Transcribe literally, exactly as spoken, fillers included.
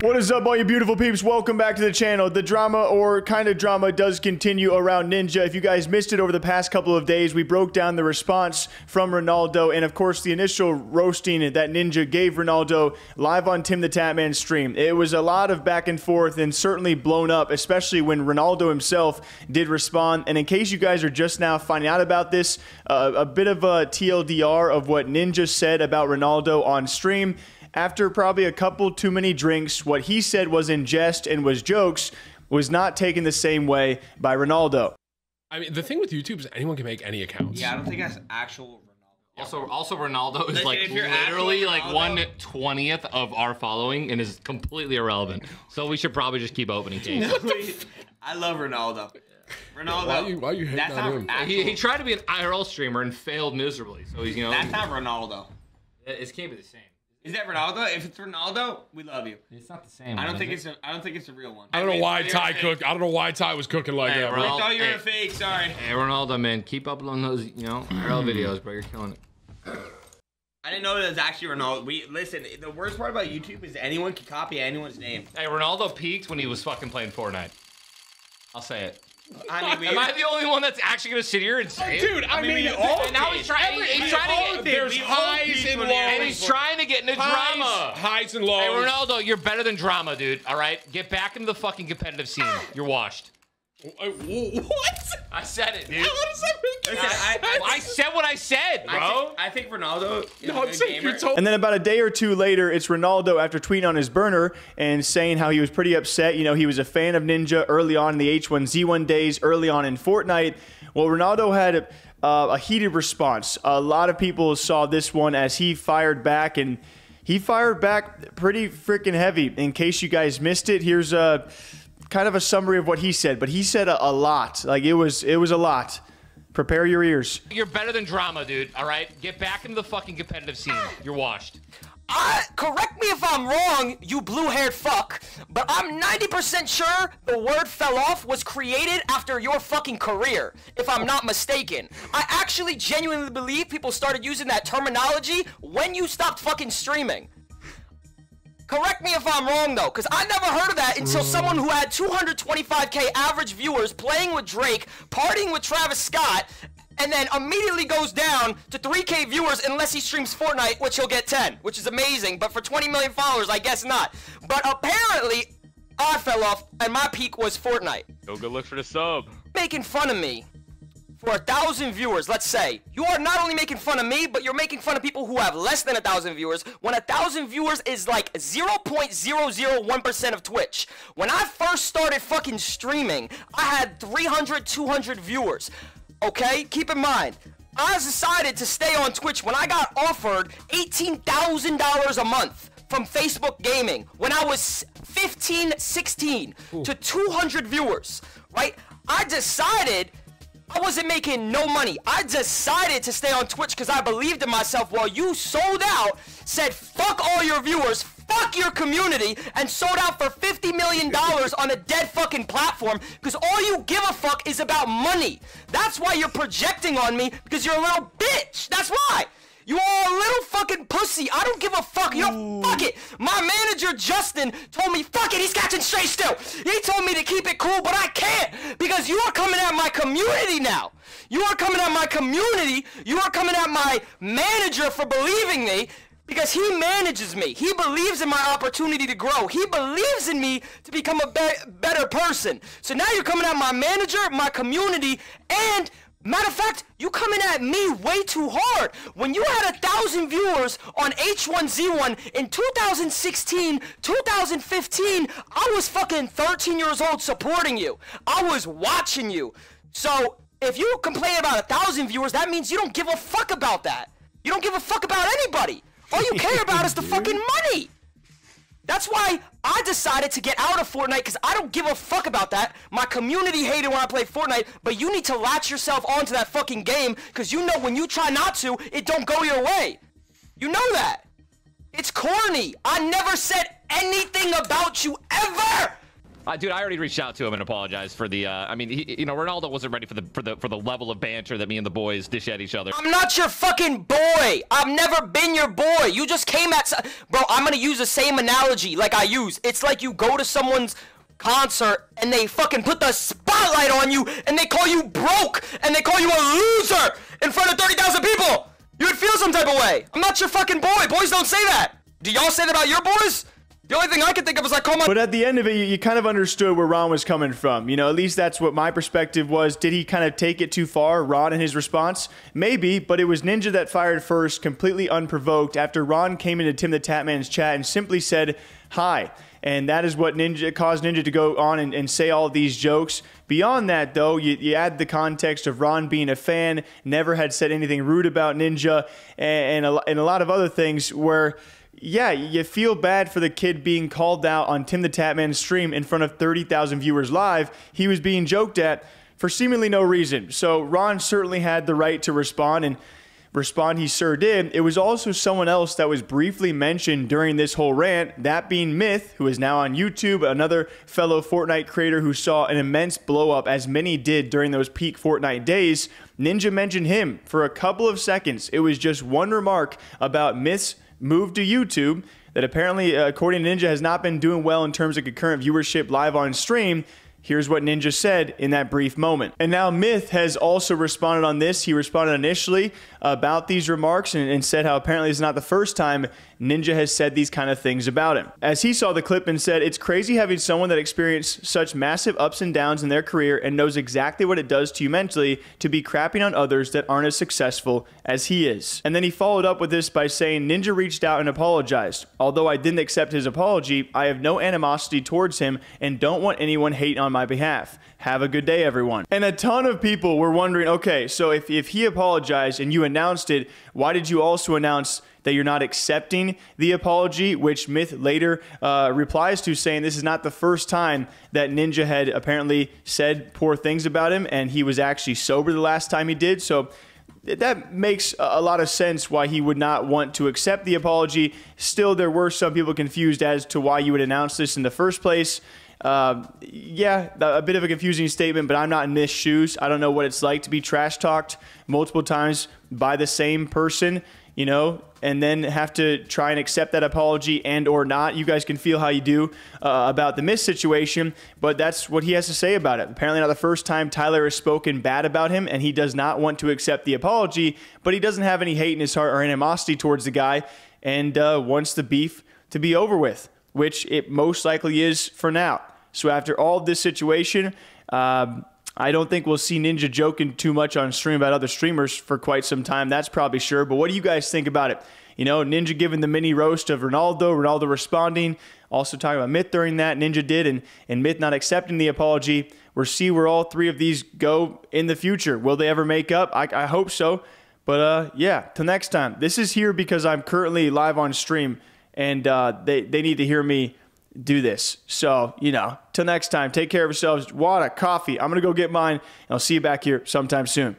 What is up, all you beautiful peeps? Welcome back to the channel. The drama, or kind of drama, does continue around Ninja. If you guys missed it over the past couple of days, we broke down the response from Ronaldo and, of course, the initial roasting that Ninja gave Ronaldo live on Tim the Tatman's stream. It was a lot of back and forth and certainly blown up, especially when Ronaldo himself did respond. And in case you guys are just now finding out about this, uh, a bit of a T L D R of what Ninja said about Ronaldo on stream. After probably a couple too many drinks, what he said was in jest and was jokes, was not taken the same way by Ronaldo. I mean, the thing with YouTube is anyone can make any accounts. Yeah, I don't think that's actual Ronaldo. Also, also Ronaldo is like, like literally like one twentieth of our following and is completely irrelevant. So we should probably just keep opening games. I love Ronaldo. Ronaldo, why are you, why are you hating that's on not him? He, he tried to be an I R L streamer and failed miserably. So he's, you know, that's not Ronaldo. It, it can't be the same. Is that Ronaldo? If it's Ronaldo, we love you. It's not the same. I don't think it? it's. A, I don't think it's a real one. I don't know why Ty cooked. I don't know why Ty was cooking like hey, that. Bro. I thought you were hey. a fake. Sorry. Hey Ronaldo, man, keep uploading those, you know, I R L videos, bro. You're killing it. I didn't know it was actually Ronaldo. We listen. The worst part about YouTube is anyone can copy anyone's name. Hey, Ronaldo peaked when he was fucking playing Fortnite. I'll say it. I mean, we, am I the only one that's actually gonna sit here and say, dude? I, I mean, mean we all and now he's trying. He's trying to get there's highs and lows, and he's trying to get into highs, drama. Highs and lows. Hey, Ronaldo, you're better than drama, dude. All right, get back into the fucking competitive scene. You're washed. What? I said it, dude. How does that make any sense? I, I, I said what I said, bro. I think, I think Ronaldo is no, a good gamer. And then about a day or two later, it's Ronaldo after tweeting on his burner and saying how he was pretty upset. You know, he was a fan of Ninja early on in the H one Z one days, early on in Fortnite. Well, Ronaldo had a, uh, a heated response. A lot of people saw this one as he fired back, and he fired back pretty freaking heavy. In case you guys missed it, here's a... kind of a summary of what he said, but he said a, a lot. Like, it was it was a lot. Prepare your ears. You're better than drama, dude, all right? Get back into the fucking competitive scene. You're washed. Uh, correct me if I'm wrong, you blue-haired fuck, but I'm ninety percent sure the word fell off was created after your fucking career, if I'm not mistaken. I actually genuinely believe people started using that terminology when you stopped fucking streaming. Correct me if I'm wrong, though, because I never heard of that until someone who had two hundred twenty-five K average viewers playing with Drake, partying with Travis Scott, and then immediately goes down to three K viewers unless he streams Fortnite, which he'll get ten, which is amazing. But for twenty million followers, I guess not. But apparently, I fell off, and my peak was Fortnite. Go good look for the sub. Making fun of me for a thousand viewers, let's say. You are not only making fun of me, but you're making fun of people who have less than a thousand viewers, when a thousand viewers is like zero point zero zero one percent of Twitch. When I first started fucking streaming, I had three hundred, two hundred viewers, okay? Keep in mind, I decided to stay on Twitch when I got offered eighteen thousand dollars a month from Facebook Gaming when I was fifteen, sixteen, ooh, to two hundred viewers, right? I decided I wasn't making no money. I decided to stay on Twitch because I believed in myself while you sold out, said fuck all your viewers, fuck your community, and sold out for fifty million dollars on a dead fucking platform because all you give a fuck is about money. That's why you're projecting on me, because you're a little bitch. That's why. You are a little fucking pussy. I don't give a fuck. You don't fuck it. My manager, Justin, told me, fuck it, he's catching straight still. He told me to keep it cool, but I can't, because you are coming at my community now. You are coming at my community. You are coming at my manager for believing me, because he manages me. He believes in my opportunity to grow. He believes in me to become a be- better person. So now you're coming at my manager, my community, and... matter of fact, you coming at me way too hard. When you had a thousand viewers on H one Z one in two thousand sixteen, two thousand fifteen, I was fucking thirteen years old supporting you. I was watching you. So if you complain about a thousand viewers, that means you don't give a fuck about that. You don't give a fuck about anybody. All you care about is the fucking money. That's why I decided to get out of Fortnite, because I don't give a fuck about that. My community hated when I played Fortnite, but you need to latch yourself onto that fucking game, because you know when you try not to, it don't go your way. You know that. It's corny. I never said anything about you ever. Uh, dude, I already reached out to him and apologized for the. Uh, I mean, he, you know, Ronaldo wasn't ready for the for the for the level of banter that me and the boys dish at each other. I'm not your fucking boy. I've never been your boy. You just came at, bro. I'm gonna use the same analogy like I use. It's like you go to someone's concert and they fucking put the spotlight on you and they call you broke and they call you a loser in front of thirty thousand people. You would feel some type of way. I'm not your fucking boy. Boys don't say that. Do y'all say that about your boys? The only thing I could think of was I call my- But at the end of it, you, you kind of understood where Ron was coming from. You know, at least that's what my perspective was. Did he kind of take it too far, Ron and his response? Maybe, but it was Ninja that fired first, completely unprovoked, after Ron came into Tim the Tatman's chat and simply said, hi. And that is what Ninja caused Ninja to go on and, and say all of these jokes. Beyond that, though, you, you add the context of Ron being a fan, never had said anything rude about Ninja, and, and, a, and a lot of other things where... Yeah, you feel bad for the kid being called out on Tim the Tatman's stream in front of thirty thousand viewers live. He was being joked at for seemingly no reason. So Ron certainly had the right to respond, and respond he sure did. It was also someone else that was briefly mentioned during this whole rant, that being Myth, who is now on YouTube, another fellow Fortnite creator who saw an immense blow up, as many did during those peak Fortnite days. Ninja mentioned him for a couple of seconds. It was just one remark about Myth's moved to YouTube, that apparently, uh, according to Ninja, has not been doing well in terms of concurrent viewership live on stream. Here's what Ninja said in that brief moment. And now Myth has also responded on this. He responded initially about these remarks and, and said how apparently it's not the first time Ninja has said these kind of things about him. As he saw the clip and said, it's crazy having someone that experienced such massive ups and downs in their career and knows exactly what it does to you mentally to be crapping on others that aren't as successful as he is. And then he followed up with this by saying, Ninja reached out and apologized. Although I didn't accept his apology, I have no animosity towards him and don't want anyone hating on on my behalf. Have a good day, everyone. And a ton of people were wondering, okay, so if, if he apologized and you announced it, why did you also announce that you're not accepting the apology, which Myth later uh, replies to, saying this is not the first time that Ninja had apparently said poor things about him, and he was actually sober the last time he did. So that makes a lot of sense why he would not want to accept the apology. Still, there were some people confused as to why you would announce this in the first place. Uh, yeah, a bit of a confusing statement, but I'm not in his shoes. I don't know what it's like to be trash talked multiple times by the same person, you know, and then have to try and accept that apology and or not. You guys can feel how you do uh, about the Myth situation, but that's what he has to say about it. Apparently not the first time Tyler has spoken bad about him, and he does not want to accept the apology, but he doesn't have any hate in his heart or animosity towards the guy, and uh, wants the beef to be over with, which it most likely is for now. So after all this situation, um, I don't think we'll see Ninja joking too much on stream about other streamers for quite some time. That's probably sure. But what do you guys think about it? You know, Ninja giving the mini roast of Ronaldo, Ronaldo responding, also talking about Myth during that, Ninja did, and, and Myth not accepting the apology. We'll see where all three of these go in the future. Will they ever make up? I, I hope so. But uh, yeah, till next time. This is here because I'm currently live on stream, and uh, they, they need to hear me do this. So, you know, till next time, take care of yourselves. Water, coffee. I'm going to go get mine, and I'll see you back here sometime soon.